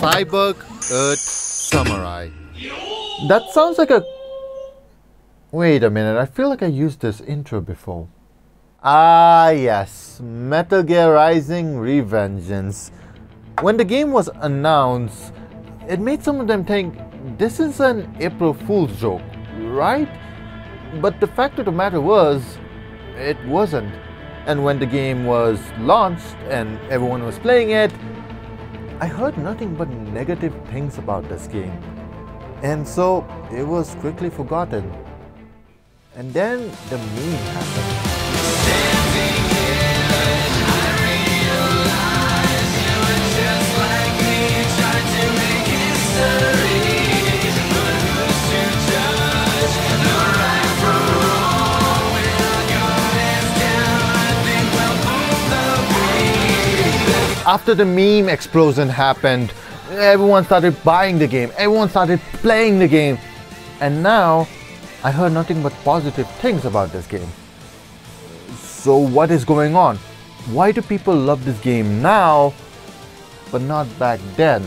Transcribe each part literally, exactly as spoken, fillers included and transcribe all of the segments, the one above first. Cyborg Earth Samurai. That sounds like a... Wait a minute, I feel like I used this intro before. Ah yes, Metal Gear Rising: Revengeance. When the game was announced, it made some of them think, this is an April Fool's joke, right? But the fact of the matter was, it wasn't. And when the game was launched and everyone was playing it, I heard nothing but negative things about this game. And so it was quickly forgotten. And then the meme happened. After the meme explosion happened, everyone started buying the game, everyone started playing the game, and now I heard nothing but positive things about this game. So what is going on? Why do people love this game now, but not back then?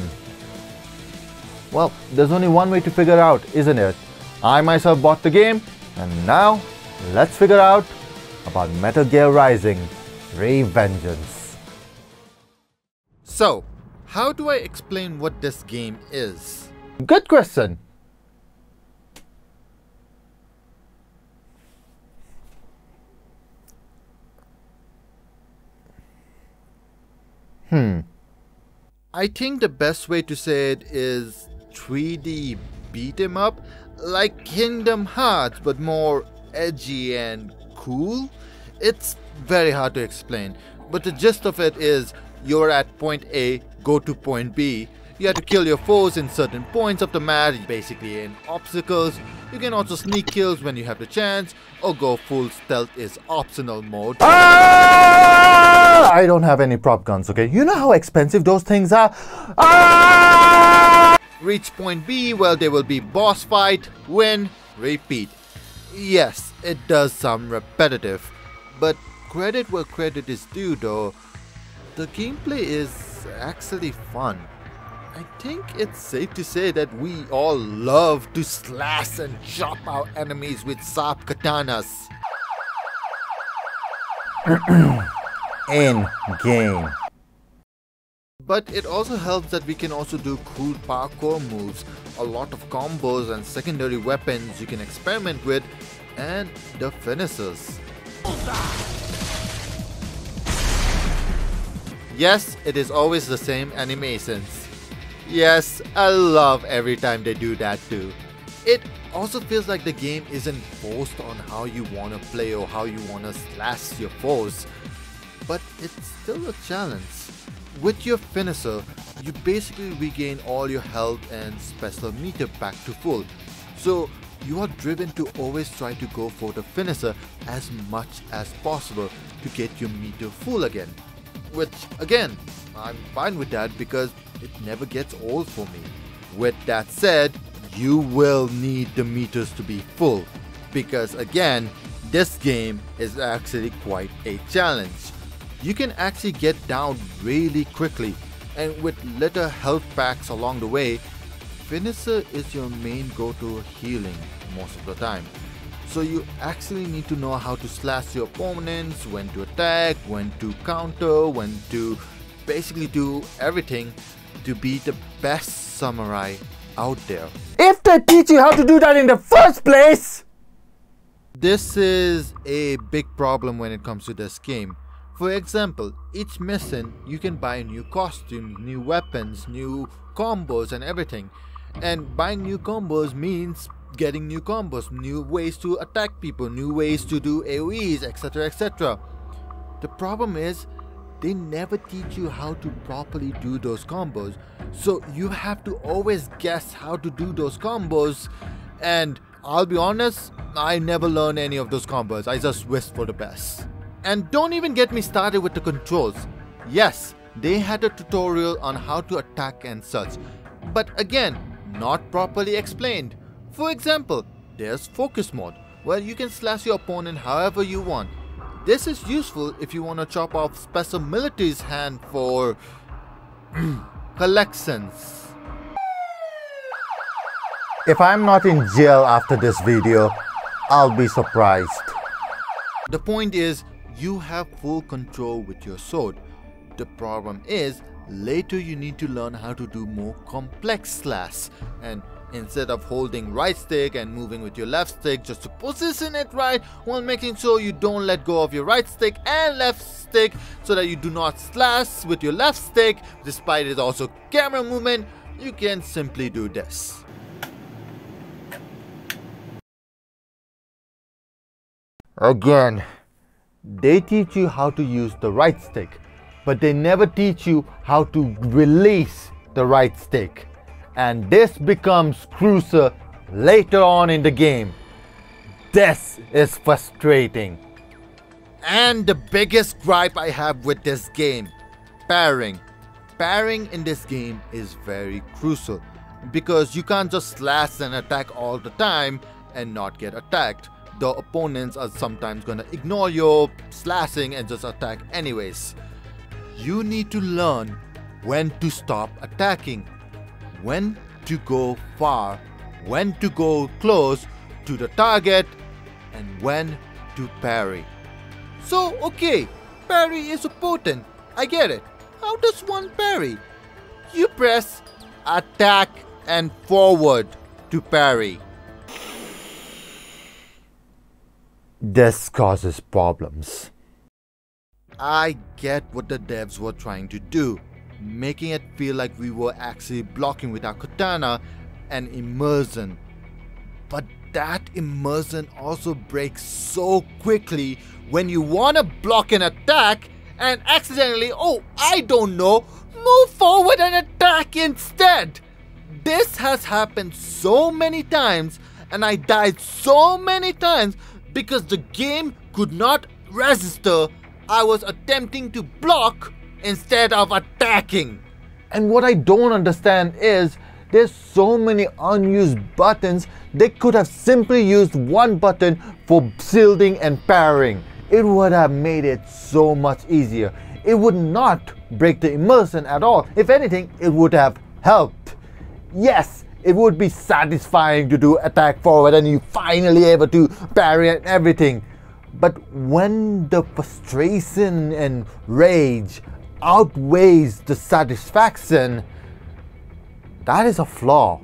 Well, there's only one way to figure out, isn't it? I myself bought the game, and now let's figure out about Metal Gear Rising: Revengeance. So, how do I explain what this game is? Good question! Hmm. I think the best way to say it is three D beat 'em up, like Kingdom Hearts, but more edgy and cool. It's very hard to explain, but the gist of it is, you're at point A, go to point B. You have to kill your foes in certain points of the map, basically in obstacles. You can also sneak kills when you have the chance, or go full stealth is optional mode. Ah! I don't have any prop guns, okay? You know how expensive those things are? Ah! Reach point B, well, there will be boss fight, win, repeat. Yes, it does sound repetitive, but credit where credit is due though. The gameplay is actually fun. I think it's safe to say that we all love to slash and chop our enemies with sharp katanas. In game. But it also helps that we can also do cool parkour moves, a lot of combos and secondary weapons you can experiment with, and the finishers. Yes, it is always the same animations. Yes, I love every time they do that too. It also feels like the game isn't forced on how you want to play or how you want to slash your foes, but it's still a challenge. With your finisher, you basically regain all your health and special meter back to full, so you are driven to always try to go for the finisher as much as possible to get your meter full again. Which, again, I'm fine with that because it never gets old for me. With that said, you will need the meters to be full, because again, this game is actually quite a challenge. You can actually get down really quickly, and with little health packs along the way, finisher is your main go-to healing most of the time. So you actually need to know how to slash your opponents, when to attack, when to counter, when to basically do everything to be the best samurai out there. If they teach you how to do that in the first place! This is a big problem when it comes to this game. For example, each mission you can buy new costumes, new weapons, new combos and everything. And buying new combos means getting new combos, new ways to attack people, new ways to do A O Es, etc, et cetera. The problem is, they never teach you how to properly do those combos, so you have to always guess how to do those combos, and I'll be honest, I never learned any of those combos, I just wish for the best. And don't even get me started with the controls. Yes, they had a tutorial on how to attack and such, but again, not properly explained. For example, there's focus mode, where you can slash your opponent however you want. This is useful if you want to chop off special military's hand for collections. If I'm not in jail after this video, I'll be surprised. The point is, you have full control with your sword. The problem is, later you need to learn how to do more complex slash, and instead of holding right stick and moving with your left stick just to position it right, while making sure you don't let go of your right stick and left stick so that you do not slash with your left stick, despite it also camera movement, you can simply do this. Again, they teach you how to use the right stick, but they never teach you how to release the right stick. And this becomes crucial later on in the game. This is frustrating. And the biggest gripe I have with this game, parrying. Parrying in this game is very crucial because you can't just slash and attack all the time and not get attacked. The opponents are sometimes going to ignore your slashing and just attack anyways. You need to learn when to stop attacking, when to go far, when to go close to the target, and when to parry. So okay, parry is important, I get it. How does one parry? You press attack and forward to parry. This causes problems. I get what the devs were trying to do, making it feel like we were actually blocking with our katana and immersion. But that immersion also breaks so quickly when you want to block an attack and accidentally, oh, I don't know, move forward and attack instead. This has happened so many times and I died so many times because the game could not register I was attempting to block instead of attacking. And what I don't understand is there's so many unused buttons. They could have simply used one button for shielding and parrying. It would have made it so much easier. It would not break the immersion at all. If anything, it would have helped. Yes, it would be satisfying to do attack forward and you finally able to parry and everything. But when the frustration and rage outweighs the satisfaction, that is a flaw.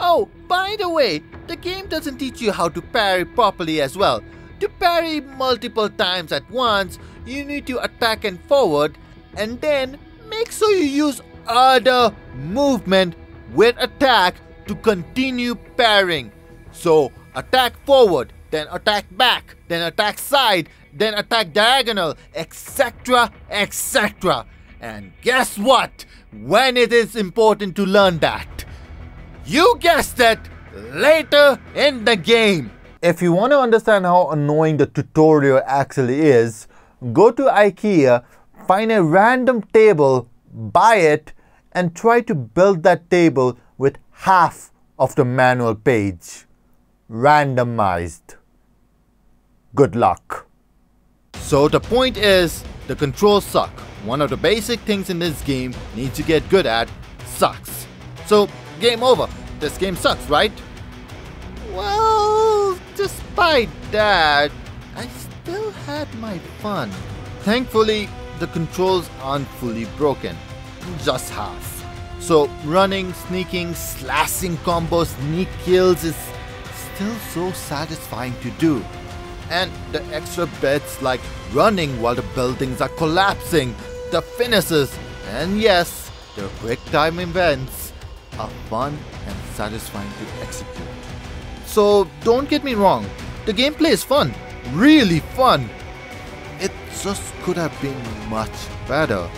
Oh, by the way, the game doesn't teach you how to parry properly as well. To parry multiple times at once, you need to attack and forward, and then make sure you use other movement with attack to continue parrying. So, attack forward, then attack back, then attack side, then attack diagonal, et cetera, et cetera. And guess what? When it is important to learn that? You guessed it, later in the game. If you want to understand how annoying the tutorial actually is, go to IKEA, find a random table, buy it, and try to build that table with half of the manual page. Randomized. Good luck. So the point is, the controls suck. One of the basic things in this game need to get good at sucks. So game over. This game sucks, right? Well, despite that, I still had my fun. Thankfully, the controls aren't fully broken. Just half. So running, sneaking, slashing combos, sneak kills is still so satisfying to do. And the extra bits like running while the buildings are collapsing, the finishes, and yes, the quick time events are fun and satisfying to execute. So don't get me wrong, the gameplay is fun, really fun. It just could have been much better.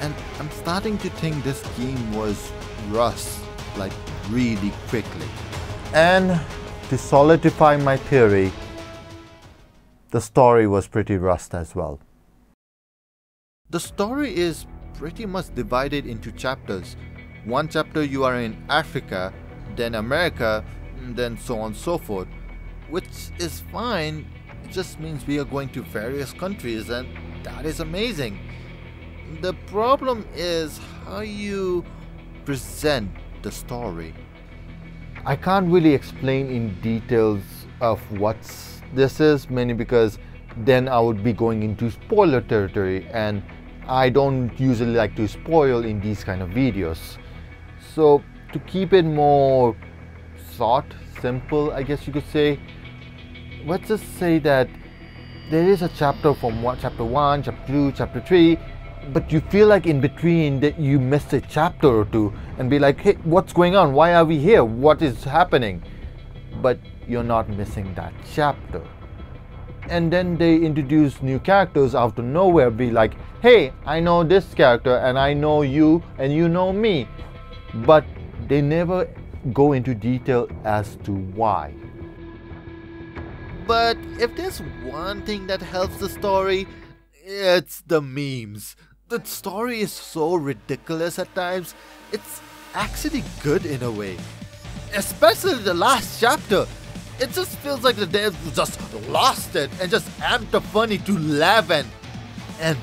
And I'm starting to think this game was rushed, like really quickly. And to solidify my theory, the story was pretty rushed as well. The story is pretty much divided into chapters. One chapter you are in Africa, then America, then so on and so forth. Which is fine, it just means we are going to various countries and that is amazing. The problem is how you present the story. I can't really explain in details of what this is, mainly because then I would be going into spoiler territory, and I don't usually like to spoil in these kind of videos. So to keep it more short, simple, I guess you could say, let's just say that there is a chapter from what, chapter one, chapter two, chapter three, but you feel like in between that you missed a chapter or two and be like, hey, what's going on? Why are we here? What is happening? But you're not missing that chapter. And then they introduce new characters out of nowhere, be like, hey, I know this character and I know you and you know me. But they never go into detail as to why. But if there's one thing that helps the story, it's the memes. The story is so ridiculous at times, it's actually good in a way. Especially the last chapter. It just feels like the devs just lost it and just amped the funny to laugh at. And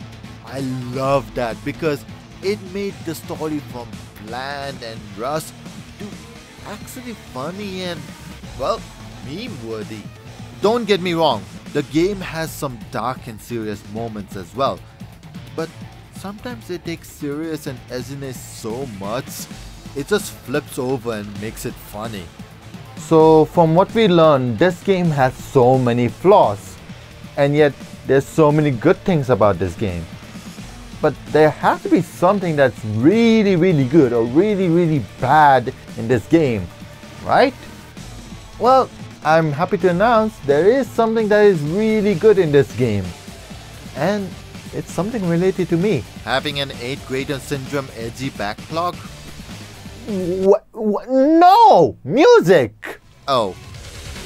I love that because it made the story from bland and rust to actually funny and, well, meme-worthy. Don't get me wrong, the game has some dark and serious moments as well, but sometimes they take serious and edginess so much, it just flips over and makes it funny. So from what we learned, this game has so many flaws, and yet there's so many good things about this game. But there has to be something that's really really good or really really bad in this game, right? Well, I'm happy to announce there is something that is really good in this game, and it's something related to me. Having an eighth grader syndrome edgy backlog? What? What? No! Music! Oh,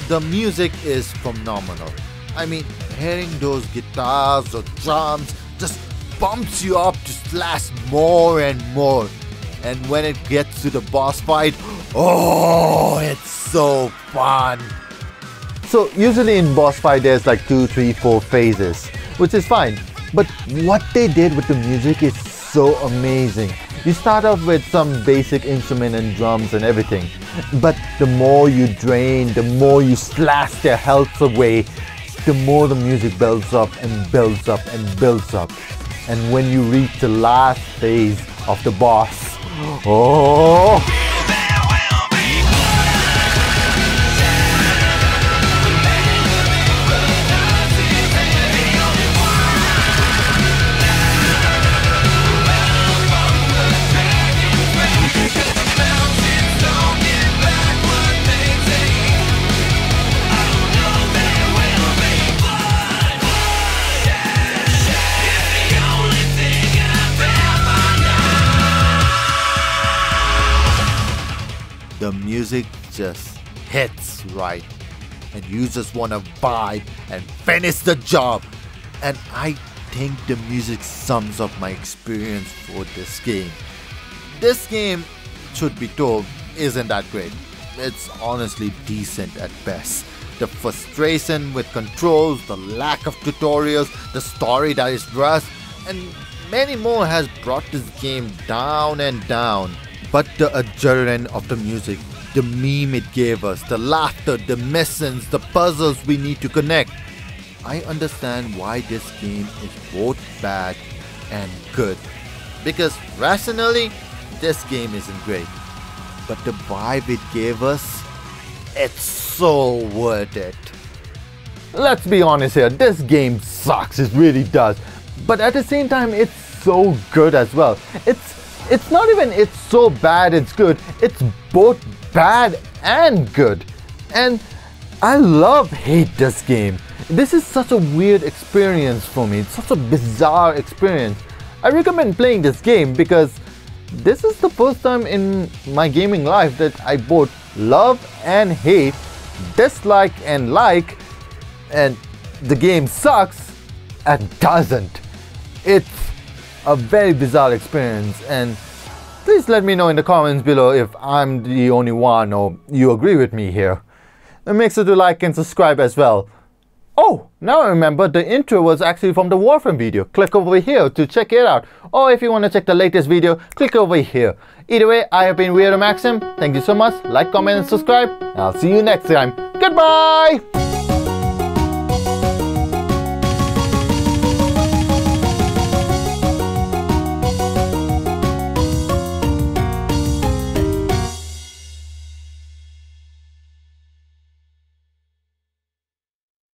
the music is phenomenal. I mean, hearing those guitars or drums just bumps you up to slash more and more. And when it gets to the boss fight, oh, it's so fun! So usually in boss fight there's like two, three, four phases, which is fine. But what they did with the music is so amazing. You start off with some basic instrument and drums and everything, but the more you drain, the more you slash their health away, the more the music builds up and builds up and builds up. And when you reach the last phase of the boss, oh! The music just hits right, and you just want to vibe and finish the job. And I think the music sums up my experience for this game. This game, should be told, isn't that great. It's honestly decent at best. The frustration with controls, the lack of tutorials, the story that is rushed, and many more has brought this game down and down. But the adrenaline of the music, the meme it gave us, the laughter, the missions, the puzzles we need to connect. I understand why this game is both bad and good. Because rationally, this game isn't great. But the vibe it gave us, it's so worth it. Let's be honest here, this game sucks, it really does. But at the same time, it's so good as well. It's It's not even it's so bad it's good, it's both bad and good. And I love hate this game. This is such a weird experience for me, it's such a bizarre experience. I recommend playing this game because this is the first time in my gaming life that I both love and hate, dislike and like, and the game sucks and doesn't. It's a very bizarre experience, and please let me know in the comments below if I'm the only one or you agree with me here. And make sure to like and subscribe as well. Oh, now I remember, the intro was actually from the Warframe video. Click over here to check it out. Or if you want to check the latest video, click over here. Either way, I have been Weirdo Maxim. Thank you so much. Like, comment, and subscribe. I'll see you next time. Goodbye!